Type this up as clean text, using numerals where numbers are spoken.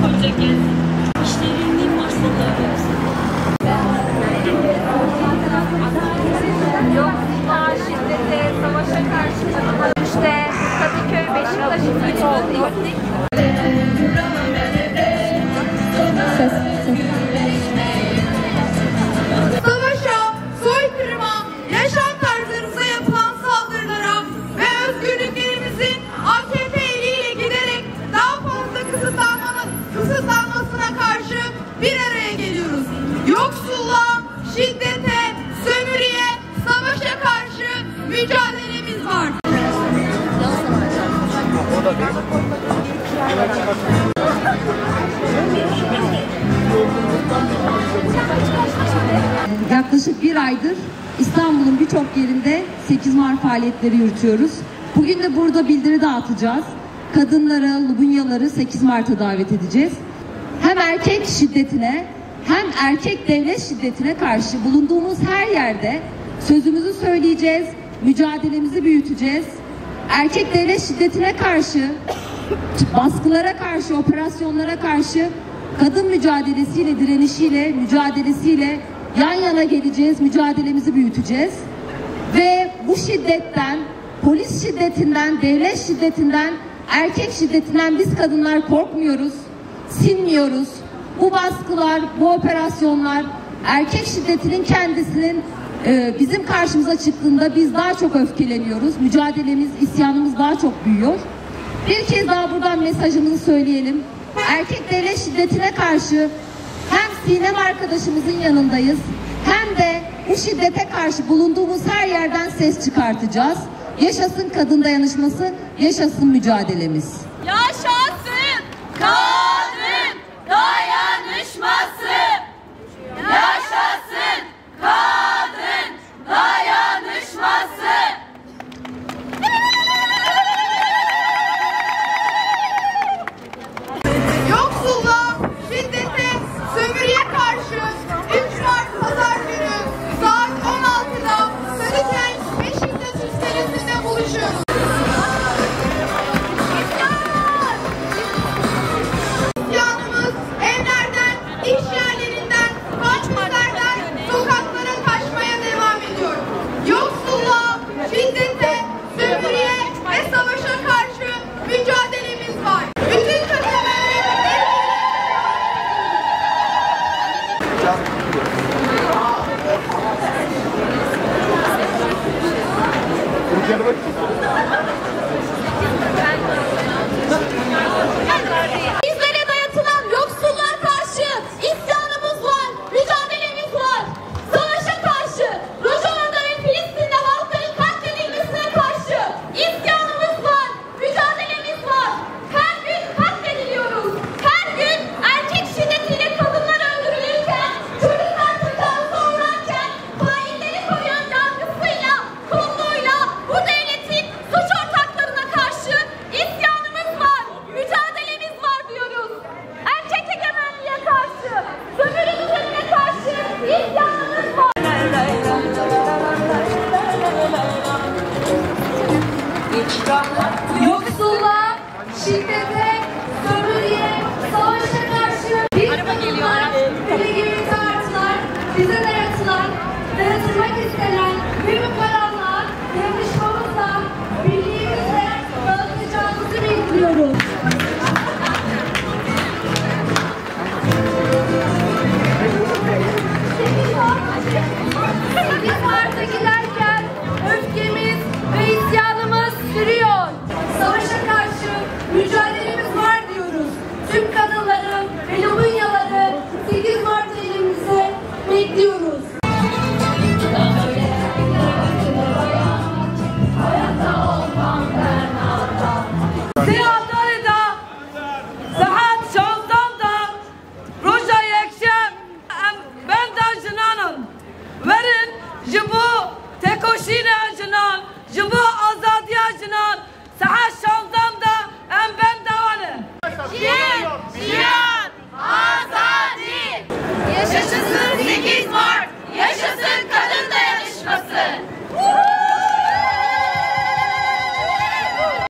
koca gez. İşlerini marsada arıyorsun. Yoksa şiddete, savaşa karşı işte Kadıköy, Beşiktaş ilçesine gittik. Savaşa, soykırıma, yaşam tarzımıza yapılan saldırılara ve özgürlüklerimizin AKP eliyle giderek daha fazla kısıtlanmasına karşı bir araya geliyoruz. Yoksulluğa, şiddete, sömürüye, savaşa karşı mücadelemiz var. Yaklaşık bir aydır İstanbul'un birçok yerinde 8 Mart faaliyetleri yürütüyoruz. Bugün de burada bildiri dağıtacağız. Kadınlara, Lubunyaları 8 Mart'a davet edeceğiz. Hem erkek şiddetine hem erkek devlet şiddetine karşı bulunduğumuz her yerde sözümüzü söyleyeceğiz, mücadelemizi büyüteceğiz. Erkek devlet şiddetine karşı, baskılara karşı, operasyonlara karşı kadın mücadelesiyle, direnişiyle, mücadelesiyle yan yana geleceğiz, mücadelemizi büyüteceğiz. Ve bu şiddetten, polis şiddetinden, devlet şiddetinden, erkek şiddetinden biz kadınlar korkmuyoruz, sinmiyoruz. Bu baskılar, bu operasyonlar, erkek şiddetinin kendisinin bizim karşımıza çıktığında biz daha çok öfkeleniyoruz. Mücadelemiz, isyanımız daha çok büyüyor. Bir kez daha buradan mesajımızı söyleyelim. Erkek devlet şiddetine karşı hem Sinem arkadaşımızın yanındayız, hem de bu şiddete karşı bulunduğumuz her yerden ses çıkartacağız. Yaşasın kadın dayanışması, yaşasın mücadelemiz. Yaşasın kadın dayanışması. Yaşasın kadın dayanışması. Bizlere dayatılan yoksulluğa karşı isyanımız var, mücadelemiz var. Savaşa karşı, Rojava'da ve Filistin'de halkların katledilmesine karşı isyanımız var, mücadelemiz var. Her gün katlediliyoruz. Her gün erkek şiddetiyle kadınlar öldürülürken, çocuklar tutan doğurarken, failleri koruyan yargısıyla, konuyla bu devletin suç ortaklarına karşı isyanımız var, mücadelemiz var diyoruz. Erkek egemenliğe karşı, sömürü düzenine karşı isyanımız var. Yoksulluğa, şiddete,